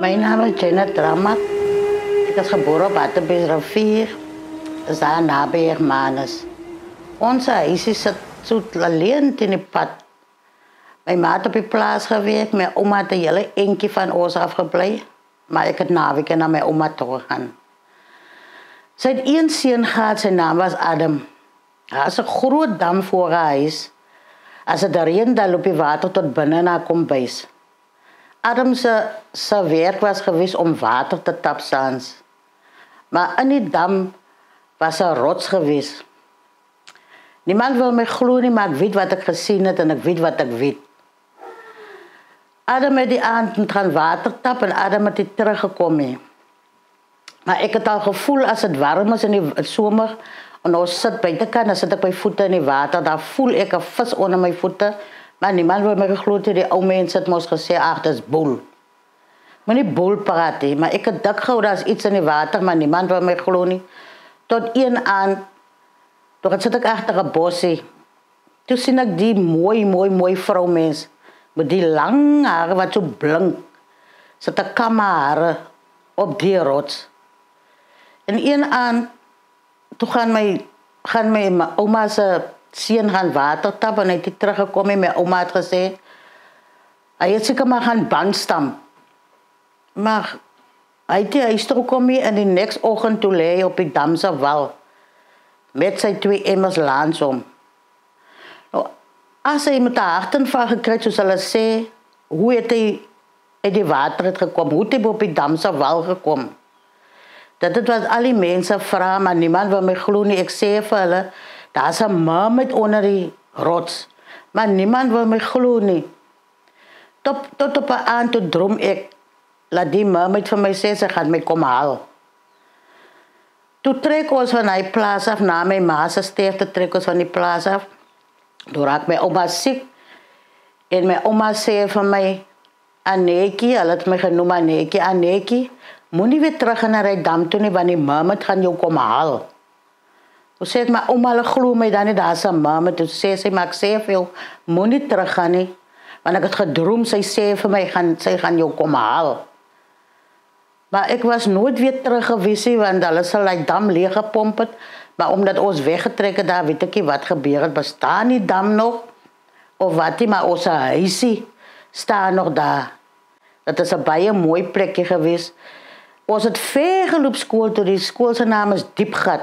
Mijn naam is Jenny Dramat. Ik was geboren op Bizra Vier, daar nabij Hermanus. Ons huis zit zo alleen in het pad. Mijn ma had op die plaats gewerkt, mijn oma had de hele enkje van ons afgebleven. Maar ik had naweek naar mijn oma doorgaan. Zij had één zin gehad, zijn naam was Adam. Hij is een groot dam voor haar huis. Als het erin, dan loopt je water tot binnen naar kombuis. Adam's werk was geweest om water te tappen. Maar in die dam was een rots geweest. Niemand wil mij gloeien, maar ik weet wat ik gezien heb en ik weet wat ik weet. Adam heeft die avond gaan water tappen en Adam is die teruggekomen. Maar ik heb al gevoel als het warm is in de zomer en als ik zit bij de kant, dan zit ik mijn voeten in het water. Dan voel ik een vis onder mijn voeten. Maar niemand wil me gegloed hebben. Die oude mensen hebben ons gezegd, ach, dat is boel. Maar niet boel praten. Maar ik heb dak gehouden als iets in het water, maar niemand wil me gegloed. Tot één aan, toen zit ik achter een bosje. Toen zie ik die mooi vrouwmens. Met die lange haren, wat zo blink. Zit een kamme haren op die rots. En één aan, toen gaan mijn oma's zien gaan watertappen. En hij is teruggekomen en mijn oma had gezegd, hij is zeker maar gaan bandstampen. Maar hij is teruggekomen en die next ochtend toen lei op die damse wal. Met zijn twee emmers laans om. Nou, als hij met de hartinfarct gekregen zou zullen zeggen, hoe is hij in die water gekomen? Hoe is hij op die damse wal gekomen? Dat het was al die mensen vragen, maar niemand wil me gloeien. Ik zei van hulle, daar is een man met onder die rots. Maar niemand wil me gloeien. Tot op een aan toe droom ik. Laat die man met van mij zeggen, ze gaat mij komen halen. Toen trek ons van die plaats af, na mijn ma's sterfte trek ons van die plaats af. Toen raak mijn oma ziek. En mijn oma zei van mij, Anneke, hij had mij genoemd Anneke, Anneke. Moet niet weer terug naar die dam toe, nie, want die mermaid gaan jou komen halen. Toen zei ik, maar oma, hulle gloe my dan nie, daar is een mermaid. Toen zei sy, maar ek sê vir jou, moet nie terug gaan nie. Want ek het gedroom, sy sê vir my, sy gaan jou komen halen. Maar ek was nooit weer terug gewees, want hulle sal die dam leeg gepomp het. Maar omdat ons weggetrek het, daar weet ek nie wat gebeur het. Bestaan die dam nog? Of wat nie, maar ons huisie staan nog daar. Dat is een baie mooi plekje geweest. Ons het ver geloop school toe, die school zijn naam is Diepgat.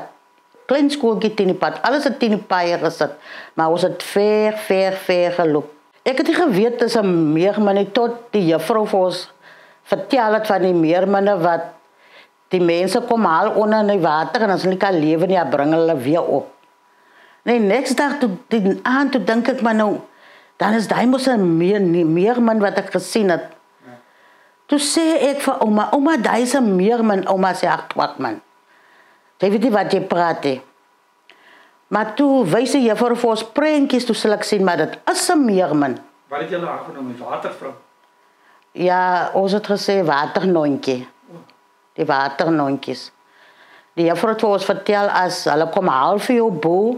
Kleinskoelkie in die pad, alles het in die paaien gezet. Maar ons het ver geloop. Ek het nie geweet, dis 'n meerminne tot die juffrou vir ons vertel het van die meerminne wat die mense kom haal onder in die water en as hulle nie kan lewe nie, bring hulle weer op. En die next dag, die aand, toe denk ek maar nou, dan is daar mos 'n meermin wat ek gesien het. Toen zei ik van oma, oma, daar is een meerman. Oma zei, ach, wat man. Zij weet niet wat je praat. Maar toen wijzen je voor ons prankjes, toen zal ik zien, maar dat is een meerman. Wat heb jullie aangenomen? Watervrouw? Ja, ons het gezegd, waternoentje. Die waternoentjes. Die juffrouw het ons verteld, als ze komen half voor jou boe,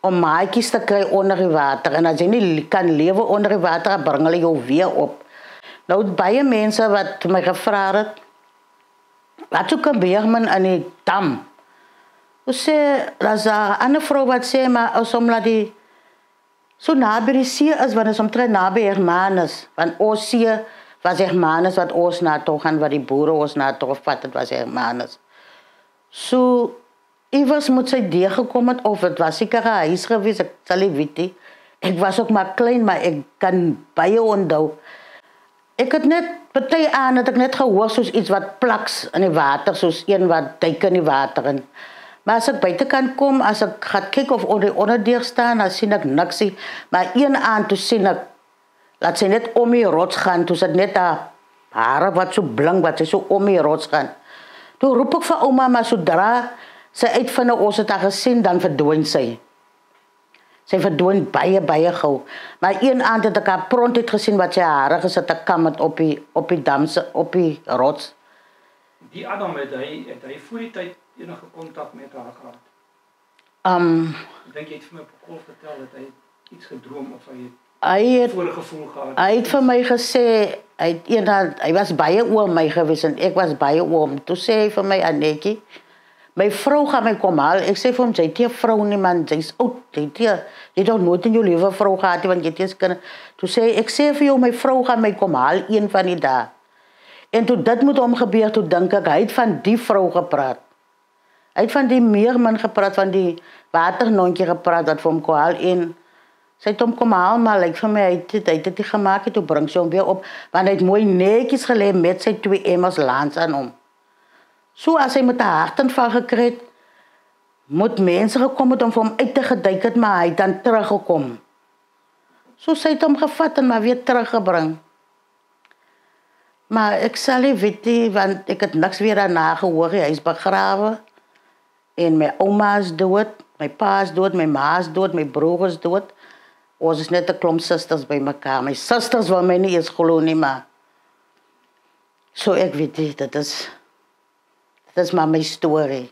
om maatjes te krijgen onder je water. En als je niet kan leven onder je water, dan brengen ze jou weer op. Nou, baie mense wat my gevraagd het, wat ook een beerman in die dam. Toen zei, dat is een andere vrouw wat zei, maar als omdat die zo nabij die zee is, want het is omtrent nabij Hermanus. Want ons zee was Hermanus wat ons naartoe gaan, wat die boeren ons naartoe vatten, was Hermanus. Zo, iwers moet sy deurgekomen, of het was zeker een huis geweest, ik zal nie weet nie. Ik was ook maar klein, maar ik kan baie onthou. Ik had net partij aan dat ik net gehoord zoals iets wat plaks in het water, zoals een wat duik in het water. En, maar als ik buiten kan komen, als ik ga kijken of onderdeur staan, dan zie ik niks. Maar één aan toen zie ik, laat ze net om die rots gaan, toen zat net haar haren wat zo blank, wat ze zo om die rots gaan. Toen roep ik van oma, maar zodra ze uit van de oorzaak had gezien, dan verdwijnt zij. Zij verdwijnt baie gauw. Maar één aand dat ik haar pront had gezien wat zij haren gezet, dat kwam het op die damse, op die rots. Die Adam, heeft hij voor die tijd enige contact met haar gehad? Ik denk, je hebt van mij op verteld dat hij iets gedroomd of hij voor een gevoel gehad? Hij heeft van mij gezegd, hij was bij oom mij geweest en ik was bij oom. Toen zei hij van mij, Anneke, mijn vrouw gaat mij komen halen. Ik zei van hem, zij die vrouw niet man, zij is oud. Je hebt nog nooit in je leven vrouw gehad, want je hebt kunnen. Toen zei hij, ik zei van jou, mijn vrouw gaat mij komen halen, één van die dagen. En toen dat moet omgebeuren, toen denk ik, hij heeft van die vrouw gepraat. Hij heeft van die meerman gepraat, van die waternontje gepraat, dat voor hem kon halen. En zij heeft hem komen halen, maar like, van mij, hij heeft het niet gemaakt. Toen brengt ze hem weer op, want hij heeft mooi netjes geleid met zijn 2 emmers laans aan hem. Zo als hij met de harten van gekregen, moet mensen gekomen om voor hem uit te gedijken, maar hij is dan teruggekomen. Zo zij heeft hem gevat en maar weer teruggebracht. Maar ik zal niet weten, want ik heb niks weer aan nagehoord. Hij is begraven. En mijn oma is dood, mijn pa is dood, mijn ma is dood, mijn broer is dood. Ons is net een klomp zusters bij elkaar. Mijn zusters wil mij niet eens geloven, maar... Zo, ik weet niet, dat is maar mijn story.